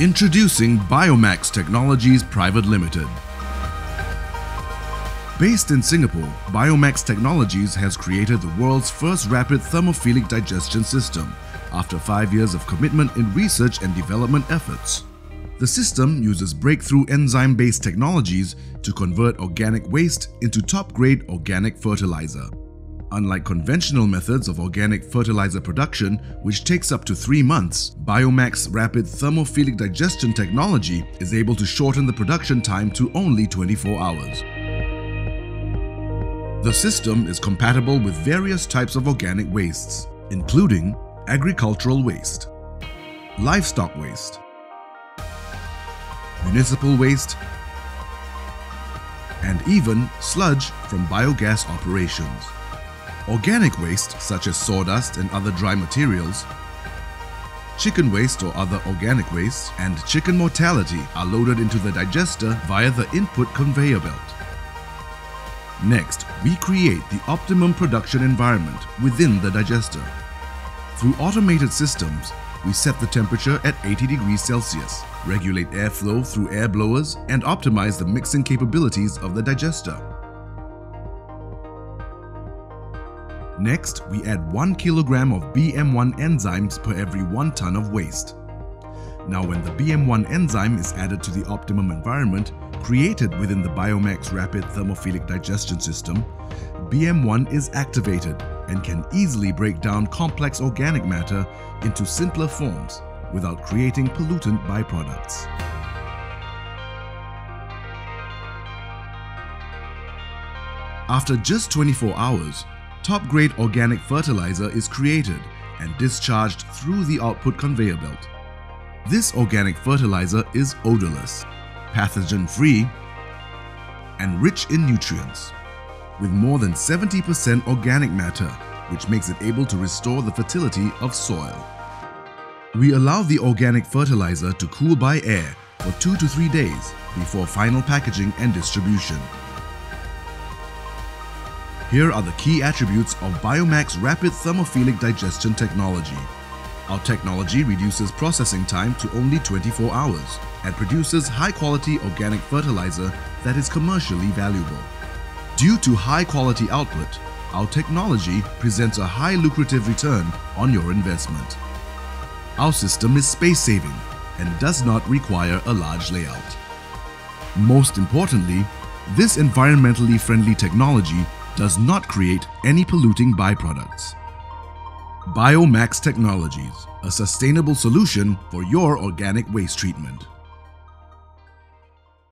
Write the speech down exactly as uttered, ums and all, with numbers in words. Introducing Biomax Technologies Private Limited. Based in Singapore, Biomax Technologies has created the world's first rapid thermophilic digestion system after five years of commitment in research and development efforts. The system uses breakthrough enzyme-based technologies to convert organic waste into top-grade organic fertilizer. Unlike conventional methods of organic fertilizer production, which takes up to three months, Biomax Rapid Thermophilic Digestion technology is able to shorten the production time to only twenty-four hours. The system is compatible with various types of organic wastes, including agricultural waste, livestock waste, municipal waste, and even sludge from biogas operations. Organic waste such as sawdust and other dry materials, chicken waste or other organic waste, and chicken mortality are loaded into the digester via the input conveyor belt. Next, we create the optimum production environment within the digester. Through automated systems, we set the temperature at eighty degrees Celsius, regulate airflow through air blowers, and optimize the mixing capabilities of the digester. Next, we add one kilogram of B M one enzymes per every one ton of waste. Now, when the B M one enzyme is added to the optimum environment created within the Biomax Rapid Thermophilic Digestion System, B M one is activated and can easily break down complex organic matter into simpler forms without creating pollutant byproducts. After just twenty-four hours, top-grade organic fertilizer is created and discharged through the output conveyor belt. This organic fertilizer is odorless, pathogen-free, and rich in nutrients, with more than seventy percent organic matter, which makes it able to restore the fertility of soil. We allow the organic fertilizer to cool by air for two to three days before final packaging and distribution. Here are the key attributes of Biomax Rapid Thermophilic Digestion technology. Our technology reduces processing time to only twenty-four hours and produces high-quality organic fertilizer that is commercially valuable. Due to high-quality output, our technology presents a high lucrative return on your investment. Our system is space-saving and does not require a large layout. Most importantly, this environmentally friendly technology does not create any polluting byproducts. Biomax Technologies, a sustainable solution for your organic waste treatment.